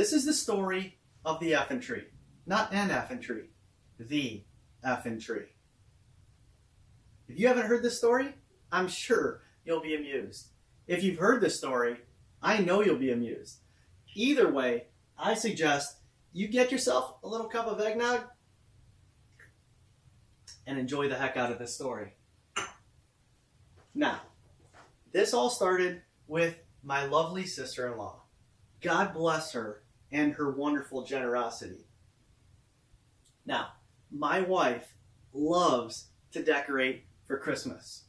This is the story of the Effin Tree. Not an Effin Tree. The Effin Tree. If you haven't heard this story, I'm sure you'll be amused. If you've heard this story, I know you'll be amused. Either way, I suggest you get yourself a little cup of eggnog and enjoy the heck out of this story. Now, this all started with my lovely sister-in-law. God bless her and her wonderful generosity. Now, my wife loves to decorate for Christmas.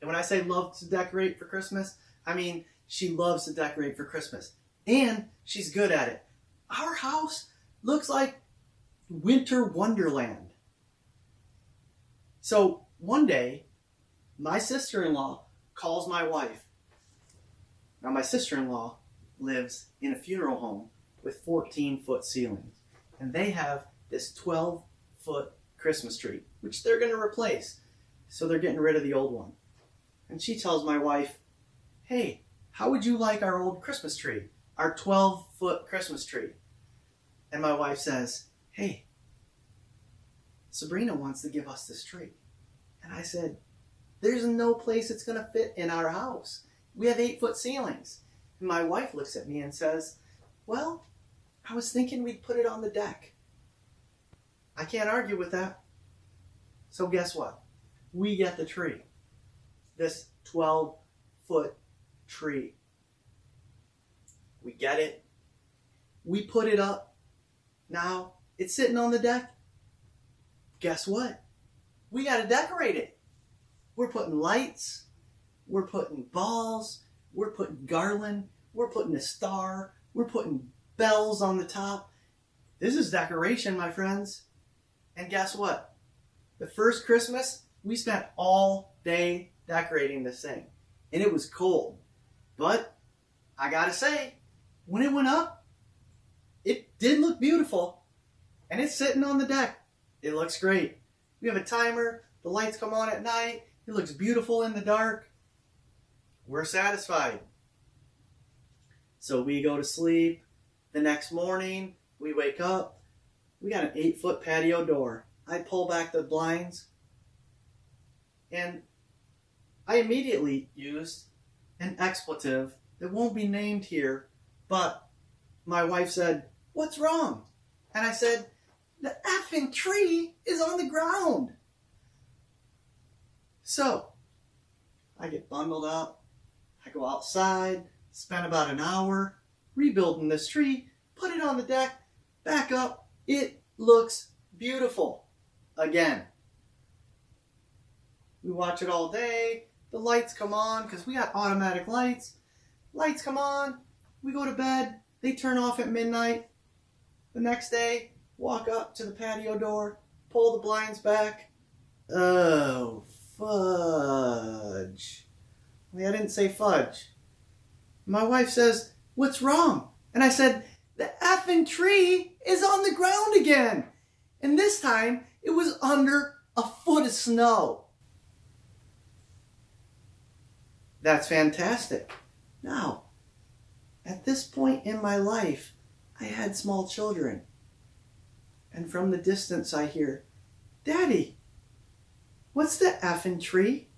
And when I say love to decorate for Christmas, I mean she loves to decorate for Christmas. And she's good at it. Our house looks like winter wonderland. So one day, my sister-in-law calls my wife. Now my sister-in-law lives in a funeral home with 14-foot ceilings. And they have this 12-foot Christmas tree, which they're going to replace. So they're getting rid of the old one. And she tells my wife, hey, how would you like our old Christmas tree? Our 12-foot Christmas tree. And my wife says, hey, Sabrina wants to give us this tree. And I said, there's no place it's going to fit in our house. We have 8-foot ceilings. And my wife looks at me and says, well, I was thinking we'd put it on the deck. I can't argue with that. So guess what? We get the tree. This 12-foot tree. We get it. We put it up. Now it's sitting on the deck. Guess what? We got to decorate it. We're putting lights. We're putting balls. We're putting garland. We're putting a star. We're putting bells on the top. This is decoration, my friends. And guess what? The first Christmas, we spent all day decorating this thing. And it was cold. But I got to say, when it went up, it did look beautiful. And it's sitting on the deck. It looks great. We have a timer. The lights come on at night. It looks beautiful in the dark. We're satisfied. So we go to sleep. The next morning, we wake up. We got an 8-foot patio door. I pull back the blinds. And I immediately used an expletive that won't be named here. But my wife said, what's wrong? And I said, the effing tree is on the ground. So I get bundled up. I go outside, spend about an hour rebuilding this tree, put it on the deck, back up. It looks beautiful again. We watch it all day. The lights come on because we got automatic lights. Lights come on. We go to bed, they turn off at midnight. The next day, walk up to the patio door, pull the blinds back. Oh, fudge. I didn't say fudge. My wife says, what's wrong? And I said, the effing tree is on the ground again. And this time, it was under a foot of snow. That's fantastic. Now, at this point in my life, I had small children. And from the distance I hear, Daddy, what's the effing tree?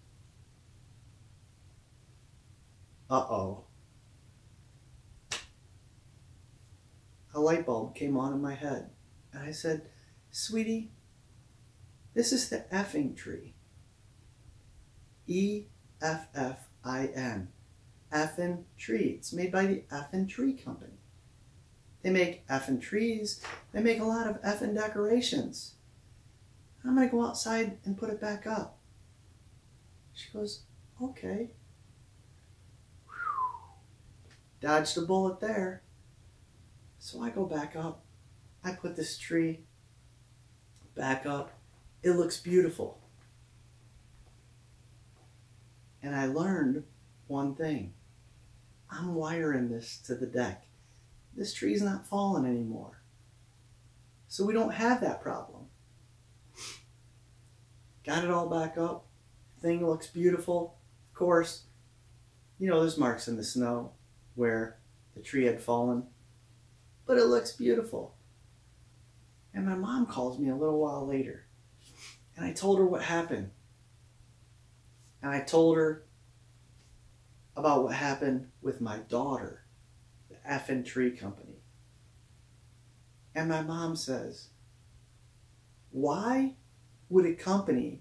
Uh-oh. A light bulb came on in my head. And I said, sweetie, this is the effing tree. E-F-F-I-N. Effin Tree. It's made by the Effin Tree Company. They make effin trees. They make a lot of effin decorations. I'm going to go outside and put it back up. She goes, okay. Whew. Dodged a bullet there. So I go back up. I put this tree back up. It looks beautiful. And I learned one thing. I'm wiring this to the deck. This tree's not falling anymore. So we don't have that problem. Got it all back up. Thing looks beautiful. Of course, you know, there's marks in the snow where the tree had fallen. but it looks beautiful. And my mom calls me a little while later, and I told her what happened. And I told her about what happened with my daughter, the Effin Tree Company. And my mom says, why would a company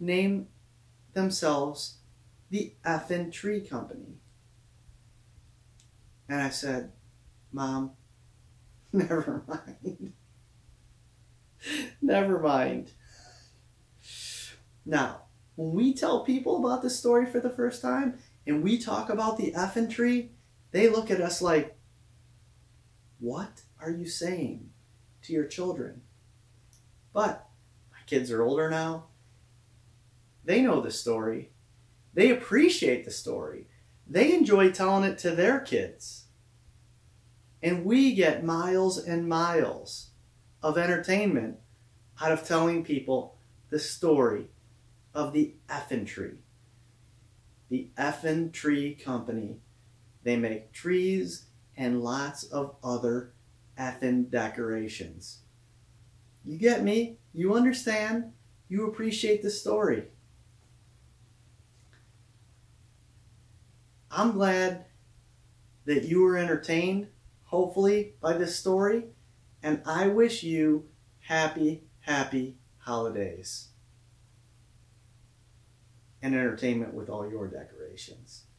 name themselves the Effin Tree Company? And I said, Mom, never mind. Never mind. Now, when we tell people about this story for the first time and we talk about the Effin Tree, they look at us like, what are you saying to your children? But my kids are older now. They know the story. They appreciate the story. They enjoy telling it to their kids. And we get miles and miles of entertainment out of telling people the story of the Effin Tree. The Effin Tree Company. They make trees and lots of other effin decorations. You get me? You understand? You appreciate the story. I'm glad that you were entertained, hopefully, by this story. And I wish you happy, happy holidays and entertainment with all your decorations.